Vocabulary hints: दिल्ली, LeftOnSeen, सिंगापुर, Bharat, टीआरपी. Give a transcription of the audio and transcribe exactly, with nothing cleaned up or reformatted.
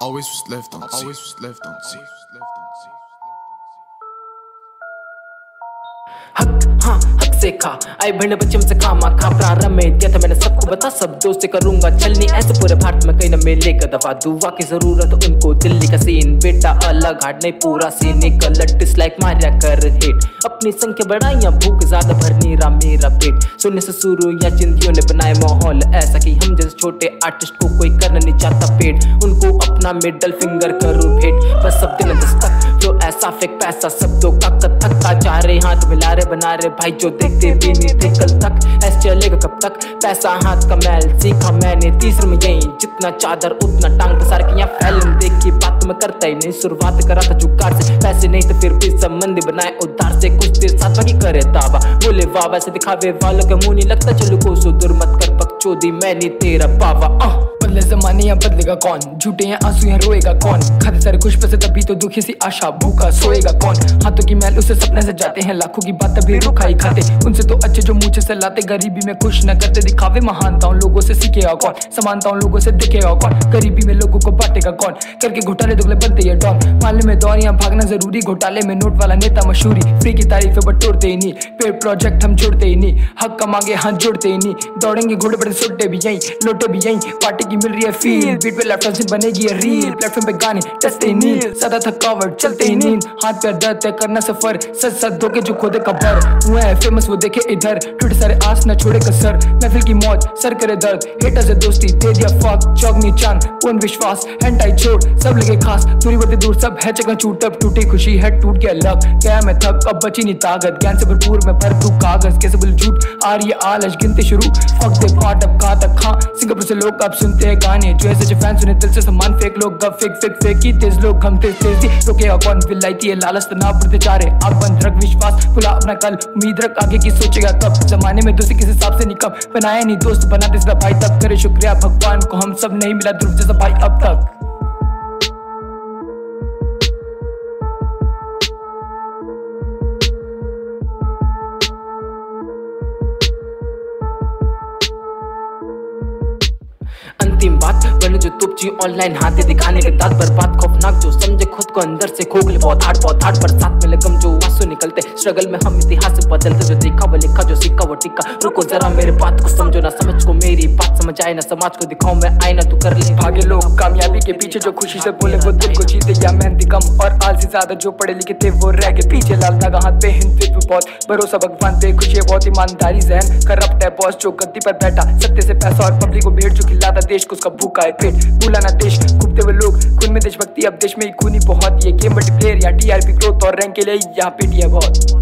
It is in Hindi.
Always was left on, always was left on see. हक हाँ हक से खा आई बहने बच्चों से खा माँ खा प्रारंभ में दिया था मैंने सबको बता सब दोस्त से करूंगा चलनी ऐसे पूरे भारत में कहीं न मिले का दफा दुआ की जरूरत उनको दिल्ली का सीन बेटा अलग हार्ड नहीं पूरा सीने का लट डिसलाइक मारिया कर हेट अपनी संख्या बढ़ाई या भूख ज्यादा भरनी रा मेरा पेट सुनने से शुरू या जिंदगियों ने बनाए माहौल ऐसा कि हम जैसे छोटे आर्टिस्ट को कोई करना नहीं चाहता पेट उनको अपना मिडल फिंगर करूँ भेंट बस सब दिन दस्तक जो ऐसा फेक पैसा शब्दों का कथक का चाह रहे हाथ मिला रहे बना रहे भाई जो देखते भी नहीं थे कल तक ऐसे चलेगा कब तक पैसा हाथ का मैल सीखा मैंने तीसरे में यही जितना चादर उतना टांग सारकियां फैलन देखी बात में करता ही नहीं शुरुआत करा था जुगाड़ से पैसे नहीं तो फिर भी संबंधी बनाए उधार से कुछ देर साथ बाकी करे दावा बोले वाह वैसे दिखावे वालों के मुंह नहीं लगता चलो को सो दूर मत कर बकचोदी मैं नहीं तेरा बाबा आह बदले जमाने यहाँ बदलेगा कौन झूठे हैं आंसू यहाँ रोएगा कौन खाते सारे खुश पैसे तभी तो दुखी सी आशा भूखा सोएगा कौन हाथों की मैल उसे सपने से जाते हैं लाखों की बात तभी रुखा ही खाते उनसे तो अच्छे जो मुझे से लाते गरीबी में खुश न करते दिखावे महानता उन लोगों से सीखेगा कौन समानता उन लोगों से दिखेगा कौन गरीबी में लोगों को बांटेगा कौन करके घोटाले दुगले बनते हैं डॉन माले में दौर यहाँ भागना जरूरी घोटाले में नोट वाला नेता मशहूरी फ्री की तारीफे बटोरते ही नहीं पेड़ प्रोजेक्ट हम छोड़ते ही नहीं हक कमांगे हाथ जोड़ते ही नहीं दौड़ेंगे घोड़े पर सुट्टे भी यहीं लोटे भी यहीं पार्टी की मिल रही है फील बीट पे लेफ्टऑनसीन बनेगी ये रील प्लेटफॉर्म पे गाने टचते ही नहीं ज्यादा थकावट चलते ही नहीं हाथ पैर दर्द तय करना सफर सच सच धोके जो खोदे कब्र हुआ है फेमस वो देखे इधर टूटे सारे आस न छोड़े कसर महफिल की मौत सर करे दर्द हेटर से दोस्ती दे दिया फक चौगनी चांद कौन विश्वास एंटाई छोड़ सब लगे खास दूरी बढ़ते दूर सब है जगह छूट तब टूटी खुशी है टूट गया लक क्या मैं थक अब बची नहीं ताकत ज्ञान से भरपूर मैं भर दूं कागज कैसे बोल झूठ आ रही है आलस गिनते शुरू फक दे फाट अब कहा तक खा सिंगापुर से लोग अब सुनते हैं गाने जो ऐसे जो फैन सुने दिल से सम्मान फेक लोग गप फेक फेक फेकी तेज लोग हम तेज तेजी रोकेगा कौन विलायती है लालच तनाव बढ़ते जा रहे आप बंद रख विश्वास खुला अपना कल उम्मीद रख आगे की सोचेगा कब जमाने में दोस्ती किस हिसाब से निकम बनाया नहीं दोस्त बनाते इसका भाई तब करे शुक्रिया भगवान को हम सब नहीं मिला ध्रुव जैसा भाई अब तक। अंतिम बात बने जो तुपची ऑनलाइन हाथे दिखाने के दांत पर बात खौफनाक जो समझे खुद को अंदर से खोखले बहुत हार्ड बहुत हार्ड पर साथ में लगम जो आंसू निकलते स्ट्रगल में हम इतिहास बदलते जो देखा वो लिखा जो सीखा वो टिका रुको जरा मेरे बात को समझो ना समझ को मेरी बात समझ आए ना समाज को दिखाऊं मैं आए ना तू कर ले भागे लोग कामयाबी के पीछे जो खुशी से बोले वो दिल को जीते या मेहनती कम और आलसी ज्यादा जो पढ़े लिखे थे वो रह गए पीछे लाल धागा हाथ पे हिंदुत्व बहुत भरोसा भगवान पे खुशी बहुत ईमानदारी जहन करप्ट है बॉस जो गद्दी पर बैठा सत्य से पैसा और पब्लिक को भेड़ जो खिलाता देश को उसका भूखा है पेट भूला ना देश घूमते हुए लोग खून में देशभक्ति अब देश में खूनी बहुत ये गेम मल्टीप्लेयर या टीआरपी ग्रोथ और रैंक के लिए यहाँ पीटी है बहुत।